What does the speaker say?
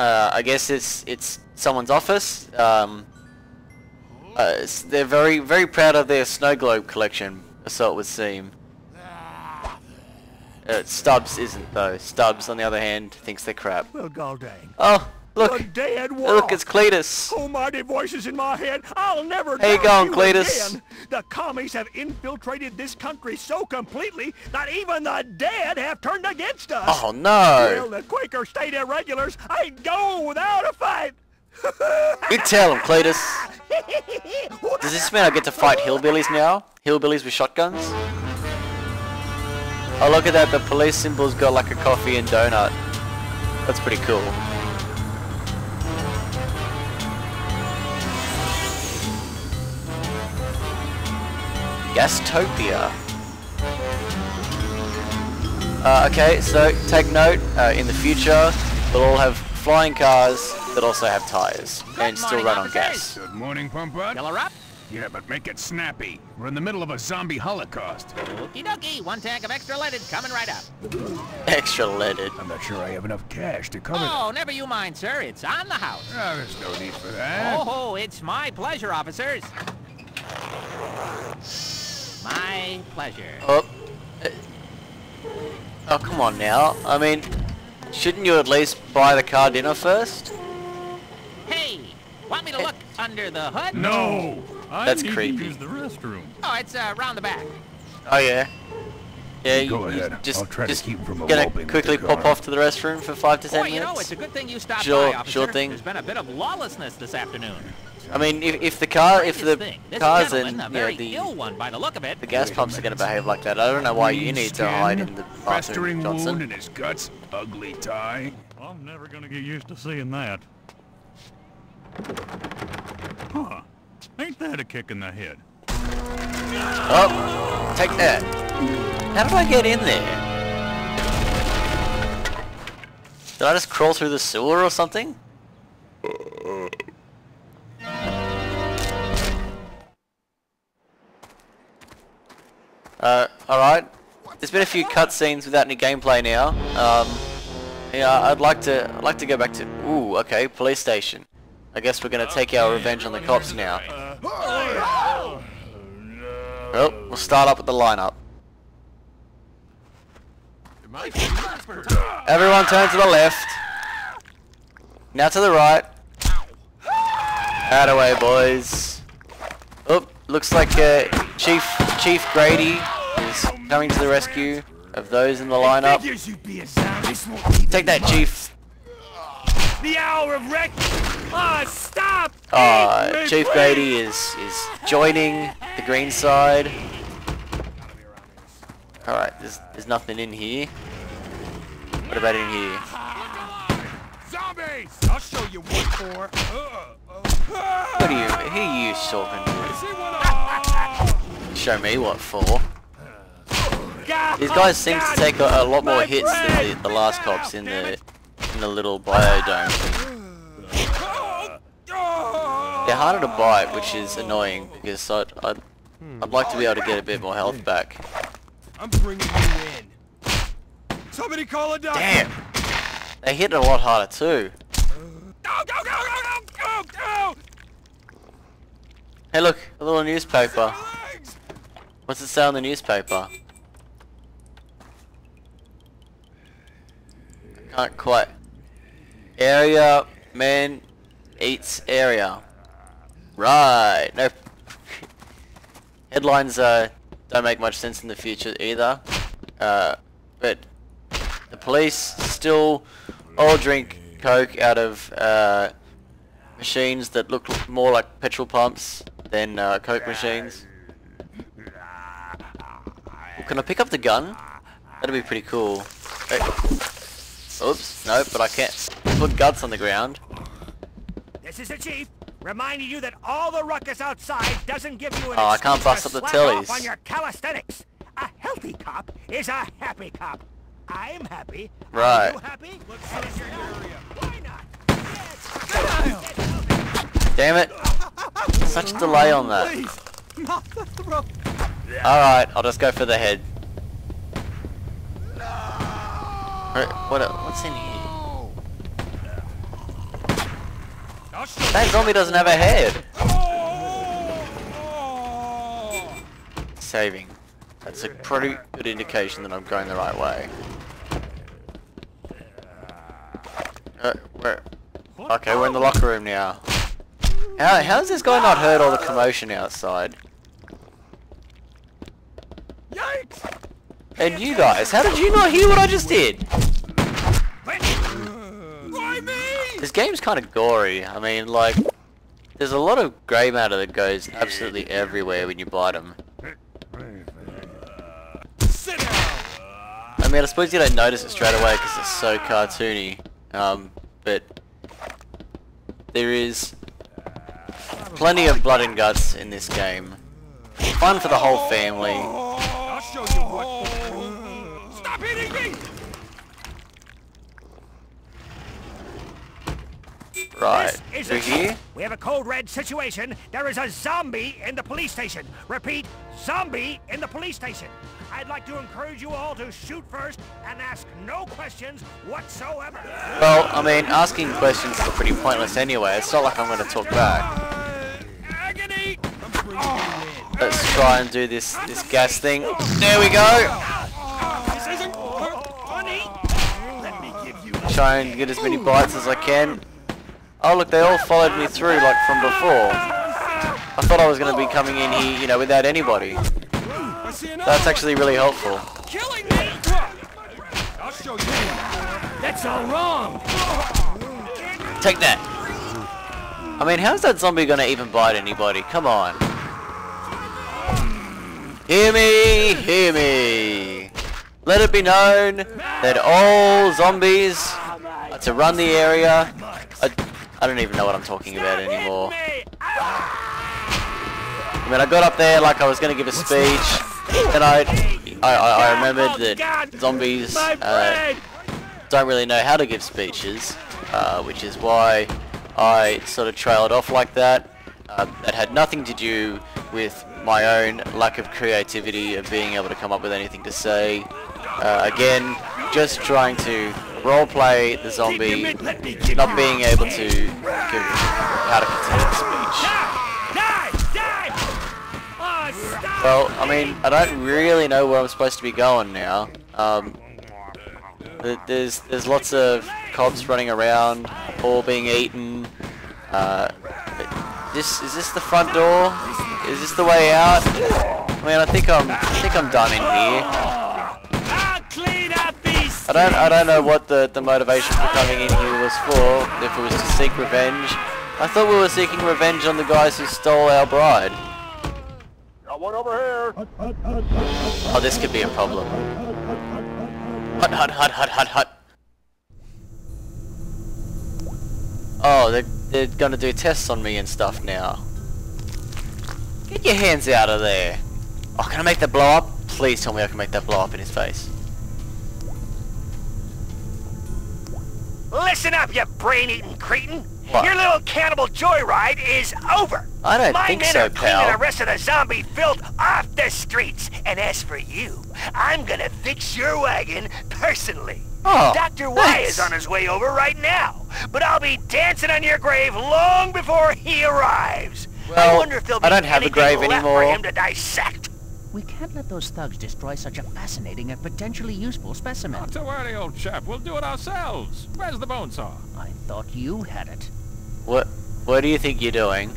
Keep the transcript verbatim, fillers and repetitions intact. Uh, I guess it's it's someone's office. Um, uh, it's, they're very very proud of their snow globe collection, so it would seem. Uh, Stubbs isn't though. Stubbs, on the other hand, thinks they're crap. Well, god dang. Oh, look! Look, it's Cletus. Oh, mighty voices in my head! I'll never. Hey, go on, Cletus. Again. The commies have infiltrated this country so completely that even the dead have turned against us. Oh no! Well, the Quaker state irregulars ain't going without a fight. You tell him, Cletus. Does this mean I get to fight hillbillies now? Hillbillies with shotguns? Oh, look at that, the police symbol's got like a coffee and donut. That's pretty cool. Gastopia. Uh, okay, so take note, uh, in the future, we'll all have flying cars that also have tires and still run on gas. Good morning, Pump Rod. Y'all are up? Yeah, but make it snappy. We're in the middle of a zombie holocaust. Okie dokie, one tank of extra leaded coming right up. Extra leaded? I'm not sure I have enough cash to cover that. Oh, never you mind, sir. It's on the house. Oh, there's no need for that. Oh, it's my pleasure, officers. My pleasure. Oh. Oh, come on now. I mean, shouldn't you at least buy the car dinner first? Hey, want me to look it under the hood? No! That's I need creepy. To use the restroom. Oh, it's uh, round the back. Oh yeah. Yeah. Go you, ahead. You just I'll try just to keep from gonna quickly pop off to the restroom for five to ten Boy, minutes. You know, it's a good thing you stopped sure, by, officer. Sure thing. There's been a bit of lawlessness this afternoon. I mean, if, if the car, if the cars and you know, the ill one by the look of it. The gas pumps are gonna behave like that. I don't know why you need to hide in the bathroom, Johnson. Wound in his guts, ugly tie. I'm never gonna get used to seeing that. Huh. Ain't that a kick in the head? Oh, take that. How do I get in there? Did I just crawl through the sewer or something? Uh, alright. There's been a few cutscenes without any gameplay now. Um, yeah, I'd like to, I'd like to go back to, ooh, okay, police station. I guess we're gonna take our revenge on the cops now. Well, we'll start up with the lineup. Everyone turn to the left. Now to the right. Out of the way, boys. Oh, looks like uh, Chief Chief Grady is coming to the rescue of those in the lineup. Take that, Chief. The hour of wreck. Oh, stop! Uh, Chief Grady is is joining the green side. All right, there's there's nothing in here. What about in here? Zombies! I'll show you what for. What are you? Who are you talking to? Show me what for? These guys seem to take a, a lot more hits than the, the last cops in the. In a little biodome. They're harder to bite, which is annoying because I'd, I'd, I'd like to be able to get a bit more health back. I'm bringing you in. Somebody call a doctor. Damn! They hit a lot harder too. Go, go, go, go, go, go. Hey look, a little newspaper. What's it say on the newspaper? Can't quite. Area man eats area. Right. No. Headlines uh, don't make much sense in the future either. Uh, but the police still all drink Coke out of uh, machines that look more like petrol pumps than uh, Coke machines. Well, can I pick up the gun? That'd be pretty cool. Hey. Oops, no, but I can't put guts on the ground. This is the chief, reminding you that all the ruckus outside doesn't give you an oh, I can't bust up the tellies. On your calisthenics. A healthy cop is a happy cop. I'm happy. Right. Are you happy? Let's your area. Why not? Yes. Damn it. Such delay on that. Alright, I'll just go for the head. What, what's in here? That zombie doesn't have a head. Saving. That's a pretty good indication that I'm going the right way. Uh, where? Okay, we're in the locker room now. How, how has this guy not heard all the commotion outside? Yikes! And you guys, how did you not hear what I just did? This game's kind of gory. I mean, like, there's a lot of grey matter that goes absolutely everywhere when you bite them. I mean, I suppose you don't notice it straight away because it's so cartoony. Um, but there is plenty of blood and guts in this game. Fun for the whole family. I'll show you what. Stop hitting me! Right. We're here. We have a code red situation. There is a zombie in the police station. Repeat, zombie in the police station. I'd like to encourage you all to shoot first and ask no questions whatsoever. Well, I mean, asking questions is pretty pointless anyway. It's not like I'm going to talk back. Agony. Let's try and do this this gas thing. There we go. Try and get as many bites as I can. Oh look, they all followed me through like from before. I thought I was going to be coming in here, you know, without anybody. That's actually really helpful. That's all wrong. Take that. I mean, how's that zombie going to even bite anybody? Come on. Hear me, hear me. Let it be known that all zombies are to run the area. I don't even know what I'm talking about anymore. I mean, I got up there like I was going to give a speech, and I, I, I remembered that zombies uh, don't really know how to give speeches, uh, which is why I sort of trailed off like that. Uh, that had nothing to do with my own lack of creativity of being able to come up with anything to say. Uh, again, just trying to roleplay the zombie, not being able to give how to continue the speech. Well, I mean, I don't really know where I'm supposed to be going now. Um, there's there's lots of cops running around, all being eaten. Uh, this is this the front door? Is this the way out? I mean, I think I'm I think I'm done in here. I don't, I don't know what the, the motivation for coming in here was for, if it was to seek revenge. I thought we were seeking revenge on the guys who stole our bride. Got one over here! Oh, this could be a problem. Hut, hut, hut, hut, hut, hut. Oh, they're, they're gonna do tests on me and stuff now. Get your hands out of there. Oh, can I make that blow up? Please tell me I can make that blow up in his face. Listen up, you brain-eating cretin! What? Your little cannibal joyride is over! I don't My think so, pal. My men are cleaning the rest of the zombie filth off the streets, and as for you, I'm gonna fix your wagon personally. Oh, Doctor Y is on his way over right now, but I'll be dancing on your grave long before he arrives. Well, I wonder if there'll be I don't have a grave left anymore. For him to dissect. We can't let those thugs destroy such a fascinating and potentially useful specimen. Not to worry, old chap. We'll do it ourselves. Where's the bone saw? I thought you had it. What? What do you think you're doing?